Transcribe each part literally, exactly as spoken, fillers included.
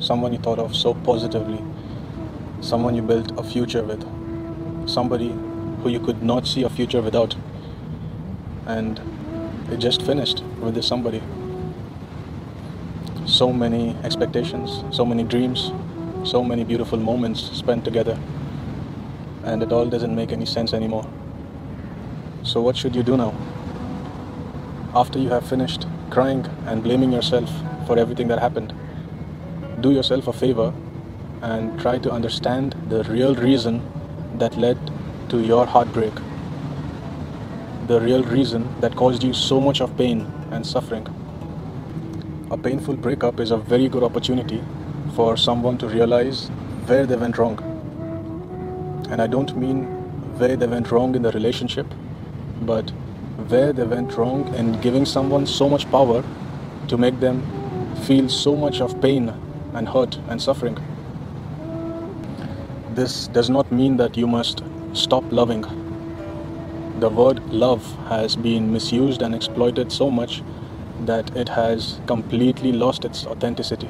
someone you thought of so positively, someone you built a future with, somebody who you could not see a future without, and it just finished with this somebody. So many expectations, so many dreams, so many beautiful moments spent together, and it all doesn't make any sense anymore. So what should you do now? After you have finished crying and blaming yourself for everything that happened, do yourself a favor and try to understand the real reason that led to your heartbreak, the real reason that caused you so much of pain and suffering. A painful breakup is a very good opportunity for someone to realize where they went wrong. And I don't mean where they went wrong in the relationship, but where they went wrong in giving someone so much power to make them feel so much of pain and hurt and suffering. This does not mean that you must stop loving. The word love has been misused and exploited so much that it has completely lost its authenticity.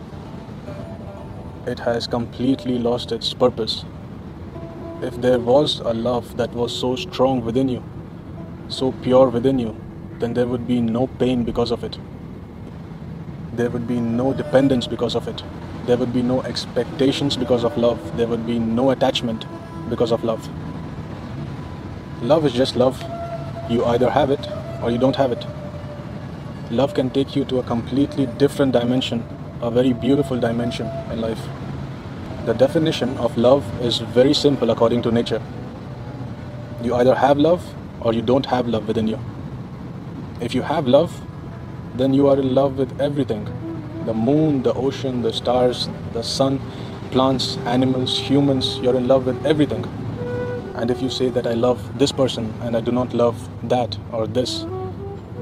It has completely lost its purpose. If there was a love that was so strong within you, so pure within you, then there would be no pain because of it. There would be no dependence because of it. There would be no expectations because of love. There would be no attachment because of love. Love is just love. You either have it or you don't have it. Love can take you to a completely different dimension, a very beautiful dimension in life. The definition of love is very simple according to nature. You either have love or you don't have love within you. If you have love, then you are in love with everything. The moon, the ocean, the stars, the sun, plants, animals, humans, you're in love with everything. And if you say that I love this person and I do not love that or this,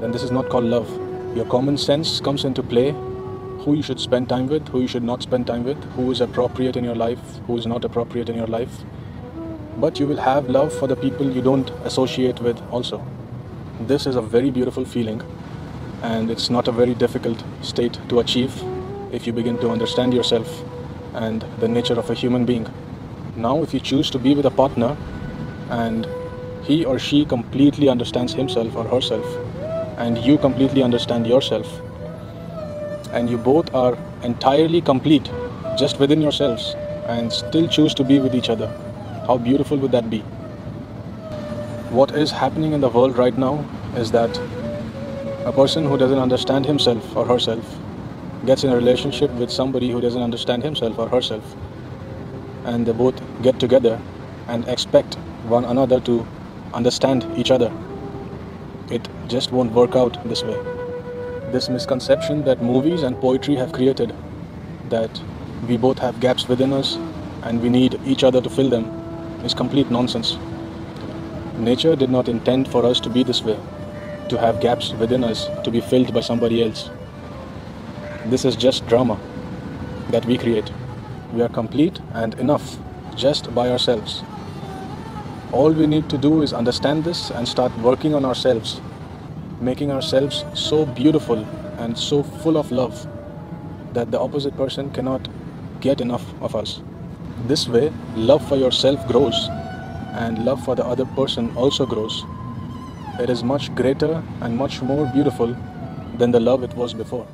then this is not called love. Your common sense comes into play, who you should spend time with, who you should not spend time with, who is appropriate in your life, who is not appropriate in your life. But you will have love for the people you don't associate with also. This is a very beautiful feeling, and it's not a very difficult state to achieve if you begin to understand yourself and the nature of a human being. Now, if you choose to be with a partner and he or she completely understands himself or herself, and you completely understand yourself, and you both are entirely complete just within yourselves and still choose to be with each other, how beautiful would that be? What is happening in the world right now is that a person who doesn't understand himself or herself gets in a relationship with somebody who doesn't understand himself or herself, and they both get together and expect one another to understand each other. It just won't work out this way. This misconception that movies and poetry have created, that we both have gaps within us and we need each other to fill them, is complete nonsense. Nature did not intend for us to be this way, to have gaps within us to be filled by somebody else. This is just drama that we create. We are complete and enough just by ourselves. All we need to do is understand this and start working on ourselves, making ourselves so beautiful and so full of love that the opposite person cannot get enough of us. This way, love for yourself grows and love for the other person also grows. It is much greater and much more beautiful than the love it was before.